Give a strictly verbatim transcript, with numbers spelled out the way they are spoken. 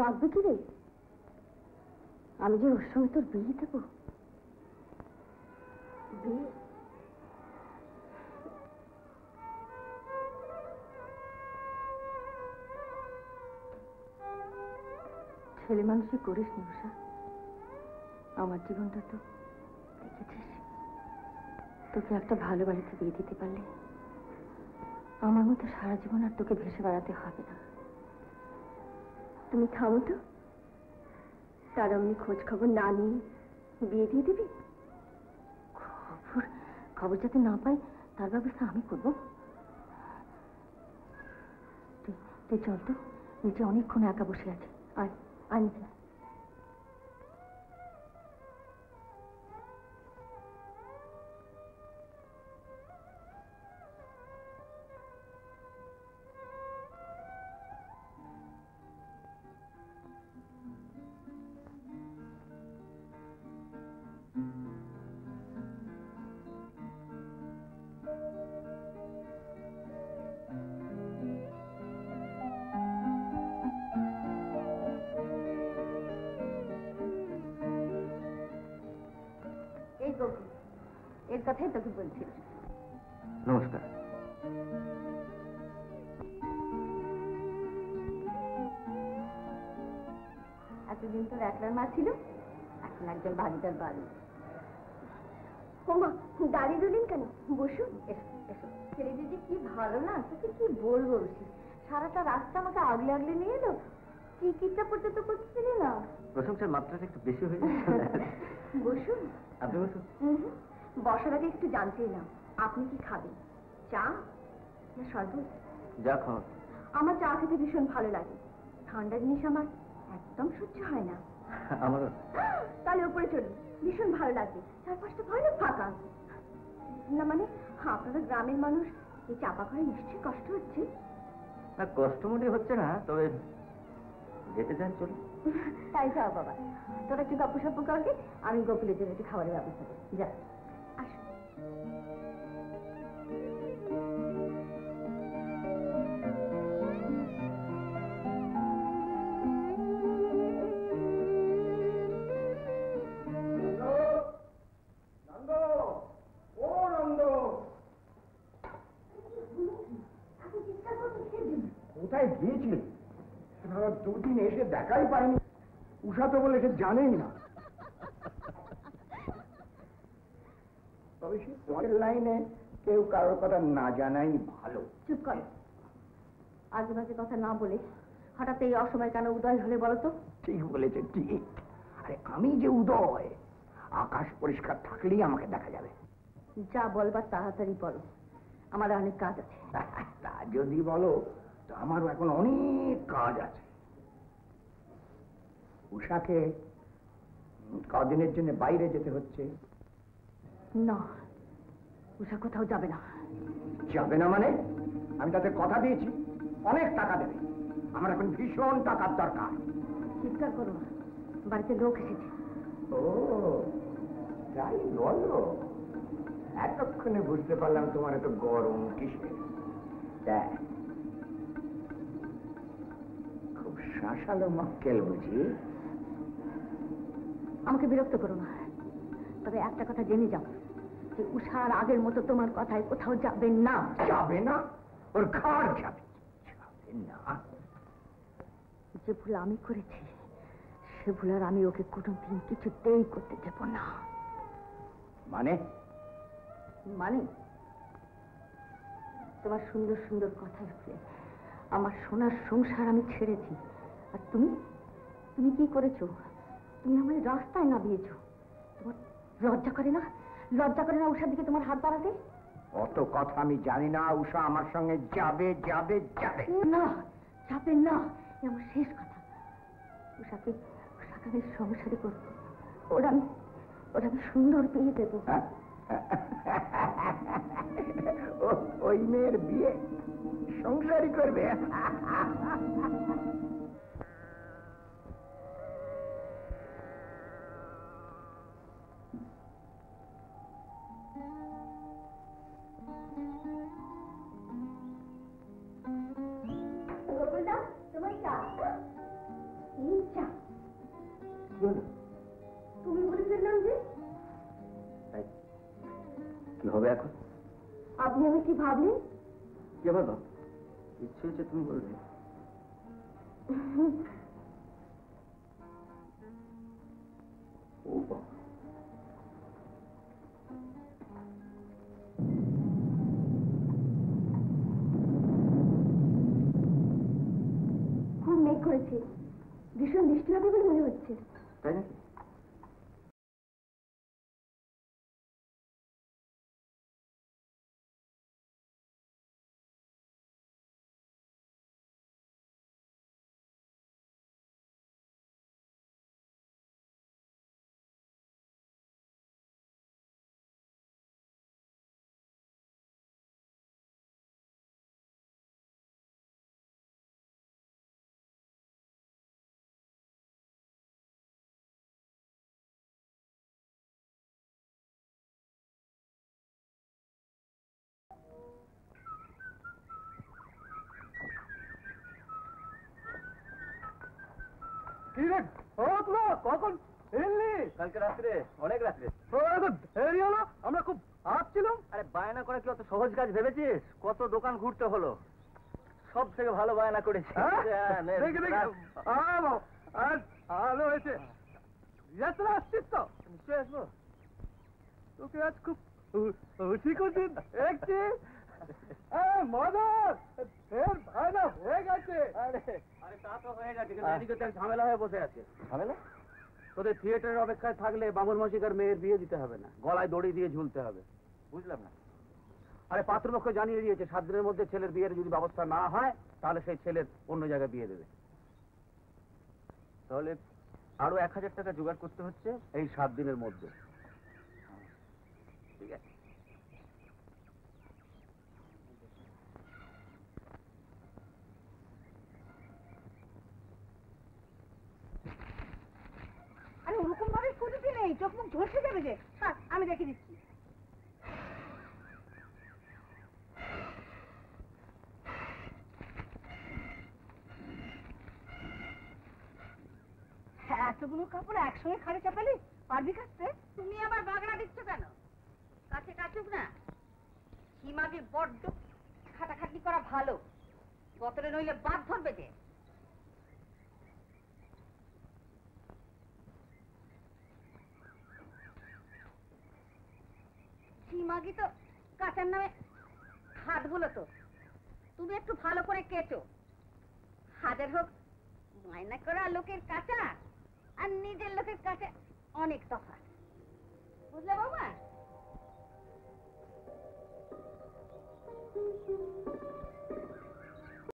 রাখবে কি রে? আমি যে ওর সঙ্গে তোর বিয়ে দেবো। বিয়ে? ছেলে মানুষই করিস নিশা, আমার জীবনটা তো দেখেছিস। তোকে একটা ভালো বাড়িতে বিয়ে দিতে পারলে আমার মতো সারা জীবন আর তোকে ভেসে বেড়াতে হবে না। তুমি থামো তো, তার অমনি খোঁজ খবর না নিয়ে বিয়ে দিয়ে দিবি? খবর খবর যাতে না পাই তার ব্যবস্থা আমি করবো। তুই চল তো, নিচে অনেকক্ষণ একা বসে আছে। আয় আয় নিচে। কথাই তোকে বলছি। নমস্কার। এতদিন তোর একলার মা ছিল, এখন একজন ভাগিদার বাড়ি। হোমা দাঁড়িয়ে রইলেন কেন? বসুন। ছেলে দিদি কি ভালো না, তোকে কি বলবো বসি। সারাটা রাস্তা আমাকে আগলে আগলে নিয়ে এলো, টিকিটটা পর্যন্ত করতেছিলি না। প্রশংসার মাত্রাটা একটু বেশি হয়ে গেছে। বসুন। আপনি বসুন। বসার আগে একটু জানতে এলাম, আপনি কি খাবেন? চা না সরবত? যা খাও। আমার চা খেতে ভীষণ ভালো লাগে, ঠান্ডা জিনিস আমার একদম সহ্য হয় না। আমারও। তাহলে উপরে চলুন, ভীষণ ভালো লাগবে। চারপাশটা ভালো ফাঁকা না, মানে আপনাদের গ্রামের মানুষ এই চাপা ঘরে নিশ্চয়ই কষ্ট হচ্ছে না? কষ্ট মোটে হচ্ছে না, তবে যেতে চান চলুন। তাই যাও বাবা, তোরা একটু গপ্প সপ্প করলে আমি গোকুলের জন্য একটু খাবারের ব্যবস্থা করি। যা। কোথায় গিয়েছিলেন? দুদিন এসে দেখাই পাইনি। উষা তো বলে সে জানেই না। তবে সে পরের লাইনে কেউ কারোর কথা না জানাই ভালো। চুপ কর, আজে বাজে কথা না বলে হঠাৎ এই অসময় কেন উদয় হলে বলো তো? ঠিক বলেছে, ঠিক। আরে আমি যে উদয়, আকাশ পরিষ্কার থাকলেই আমাকে দেখা যাবে। যা বলবার তাড়াতাড়ি বলো, আমার অনেক কাজ আছে। তা যদি বলো তো আমারও এখন অনেক কাজ আছে। উষাকে কদিনের জন্য বাইরে যেতে হচ্ছে। না, উষা কোথাও যাবে না। যাবে না মানে? আমি তাদের কথা দিয়েছি, অনেক টাকা দেবে। আমার এখন ভীষণ টাকার দরকার। চিৎকার করো না, বাড়িতে লোক এসেছে। ও তাই বলো। এতক্ষণে বুঝতে পারলাম তোমার এত গরম কিসে। দেখ খুব শাসালো মক্কেল বুঝি। আমাকে বিরক্ত করো না, তবে একটা কথা জেনে যাও যে উষার আগের মতো তোমার কথায় কোথাও যাবে না। যাবে না? ওর ঘর যাবে। যাবে না? যে ভুল আমি করেছি সে ভুল আর আমি ওকে কোনোদিন কিছুতেই করতে দেব না। মানে? মানে তোমার সুন্দর সুন্দর কথায় আমার সোনার সংসার আমি ছেড়েছি, আর তুমি তুমি কি করেছো? তুমি আমার রাস্তায় নামিয়েছো। তোমার লজ্জা করে না? লজ্জা করে না উষার দিকে তোমার হাত বাড়াতে? অত কথা আমি জানি না। উষা আমার সঙ্গে যাবে। যাবে? যাবে না? যাবে না, আমার শেষ কথা। উষাকে উষাকে আমি সংসারই করব। ওরা আমি ওরা আমি সুন্দর পেয়ে দেবো। ওই মেয়ের বিয়ে সংসারই করবে? नीचा। क्यों ना? तू भी बोली फिर नाम दे? नहीं। क्यों हो गया कुछ? आपने हमें की भावली? क्या बात? इच्छे इच्छे तुम बोल रहे? ओबा। खूब मेक करेंगे। भीषण निष्ठा भी बन गई होती है। क्या? কিরেক ওতলো কখন এলি কালকে রাতে অনেক রাতে তোরা তো দেরি হলো আমরা খুব আসছিলাম আরে বায়না করে কি অত সহজ কাজ ভেবেছিস কত দোকান ঘুরতে হলো সবথেকে ভালো বায়না করেছিস দেখি দেখি আলো আজ আলো হয়েছে যাত্রা আসছিস তো নিশ্চয় আসবো তোকে আজ খুব ঠিক করে দিন একটি ए मदर फिर भाईना हो गए अरे अरे ता तो होएगा ठीक है दादी को तक झमेला হয়ে বসে আছে ঝামেলা তোদের থিয়েটারের অপেক্ষায় থাকলে বাবুল মশিকার মেয়ের বিয়ে দিতে হবে না গলায় দড়ি দিয়ে ঝুলতে হবে বুঝলাম না আরে পাত্রপক্ষ জানিয়ে দিয়েছে সাত দিনের মধ্যে ছেলের বিয়ের যদি ব্যবস্থা না হয় তাহলে সেই ছেলের অন্য জায়গায় বিয়ে দেবে তাহলে আরো এক হাজার টাকা জোগাড় করতে হচ্ছে এই সাত দিনের মধ্যে ঠিক আছে ওরকম ভাবে করতে নেই চোখ মুখ ঝলসে যাবে যে থাক আমি দেখে দিচ্ছি এতগুলো কাপড় একসঙ্গে খাড়ে চাপালি পারবি কাটতে তুমি আবার বাগড়া দিচ্ছ কেন কাছে কাটুক না সীমাকে বড্ড খাটাখাটনি করা ভালো গতরে নইলে বাদ ধরবে যে मागी तो काटन में हाथ बोलो तो तुम्हें एक तो भालो करे कैचो हादर हो मायना करा लोकेर काटा अन्य जल लोकेर काटे अनेक तफात बुझले बाबा